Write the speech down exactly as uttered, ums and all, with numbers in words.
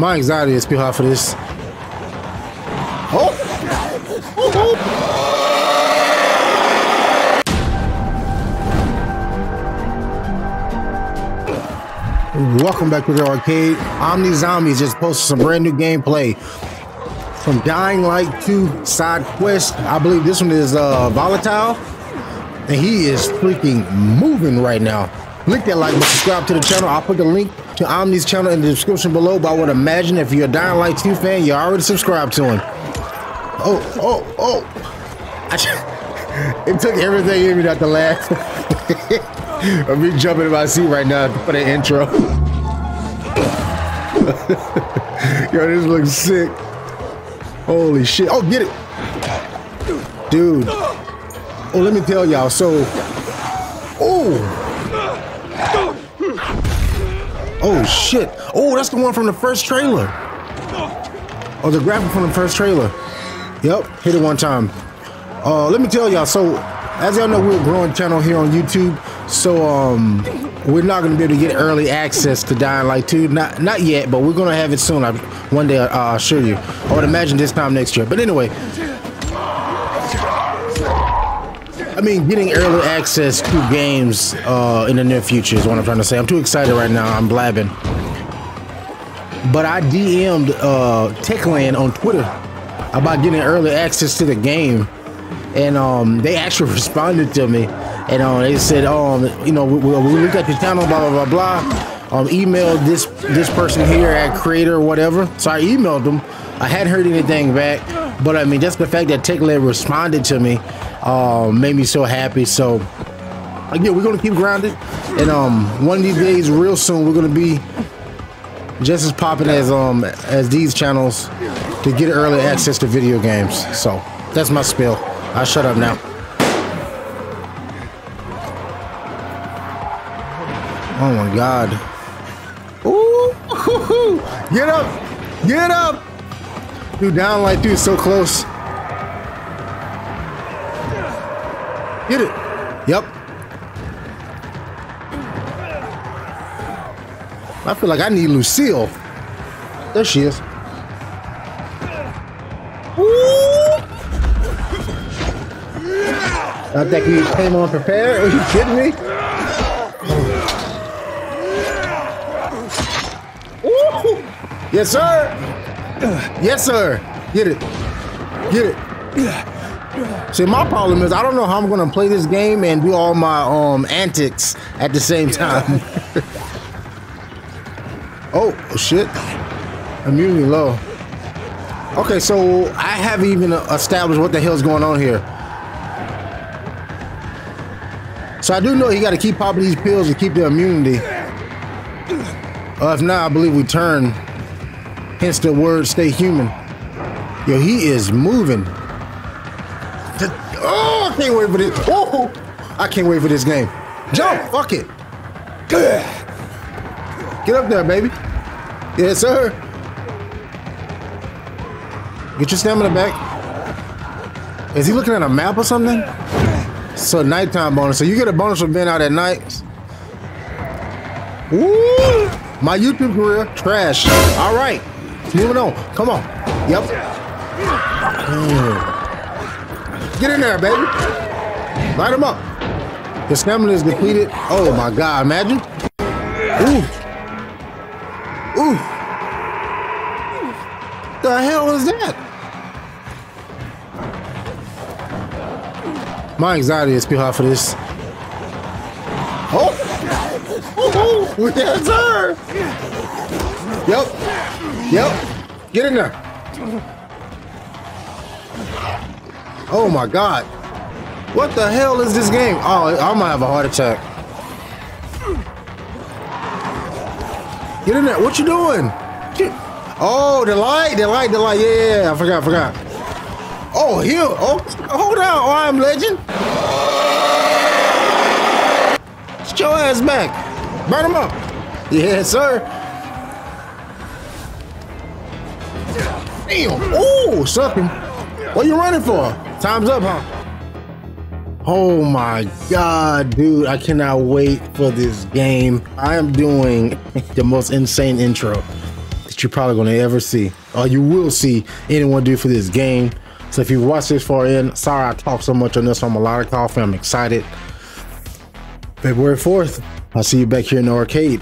My anxiety is too high for this. Oh! Oh. Welcome back to the arcade. Omni Zombies just posted some brand new gameplay from Dying Light two side quest. I believe this one is uh, Volatile, and he is freaking moving right now. Click that like and subscribe to the channel. I'll put the link to Omni's channel in the description below, but I would imagine if you're a Dying Light two fan, you already subscribed to him. Oh, oh, oh. I just, it took everything in me not to laugh. I'm be jumping in my seat right now for the intro. Yo, this looks sick. Holy shit. Oh, get it. Dude. Oh, let me tell y'all. So, oh. Oh, shit. Oh, that's the one from the first trailer. Oh, the graphic from the first trailer. Yep, hit it one time. Uh, let me tell y'all. So, as y'all know, we're a growing channel here on YouTube. So um, we're not gonna be able to get early access to Dying Light two, not not yet, but we're gonna have it soon. I, one day, I'll uh, assure you. I would imagine this time next year. But anyway, I mean, getting early access to games uh, in the near future is what I'm trying to say. I'm too excited right now. I'm blabbing. But I D M'd uh, Techland on Twitter about getting early access to the game, and um, they actually responded to me. And um, they said, um, you know, we, we look at your channel, blah, blah, blah, blah. Um, email this this person here at creator or whatever. So I emailed them. I hadn't heard anything back. But, I mean, just the fact that Techland responded to me uh, made me so happy. So, again, we're going to keep grounded. And um, one of these days, real soon, we're going to be just as popping as, um, as these channels to get early access to video games. So, that's my spiel. I'll shut up now. Oh my God. Ooh, hoo, hoo. Get up, get up. Dude, Dying Light two is so close. Get it. Yep. I feel like I need Lucille. There she is. Ooh. I think you came on prepared. Are you kidding me? Yes, sir. Yes, sir. Get it. Get it. See, my problem is I don't know how I'm going to play this game and do all my um antics at the same time. Oh, shit. Immunity low. Okay, so I haven't even established what the hell's going on here. So I do know you got to keep popping these pills to keep the immunity. Uh, if not, I believe we turn. Hence the word, stay human. Yo, he is moving. Oh, I can't wait for this. Oh, I can't wait for this game. Jump, fuck it. Get up there, baby. Yes, sir. Get your stamina back. Is he looking at a map or something? So nighttime bonus. So you get a bonus for being out at night. Woo! My YouTube career, trash. All right. Moving on. Come on. Yep. Mm. Get in there, baby. Light him up. The stamina is depleted. Oh my God! Imagine. Ooh. Ooh. The hell is that? My anxiety is too high for this. Oh. Oh. Yes, sir. Yep. Yep, get in there. Oh my God. What the hell is this game? Oh, I'm gonna have a heart attack. Get in there, what you doing? Get. Oh, the light, the light, the light. Yeah, yeah, I forgot, I forgot. Oh, here, oh, hold on, oh, I am legend. Get your ass back. Burn him up. Yes, sir. Damn! Oh, something. What you running for? Time's up, huh? Oh my God, dude! I cannot wait for this game. I am doing the most insane intro. that you're probably gonna ever see, or you will see anyone do for this game. So if you've watched this far in, sorry I talked so much on this. I'm a lot of coffee. I'm excited. February fourth, I'll see you back here in the arcade.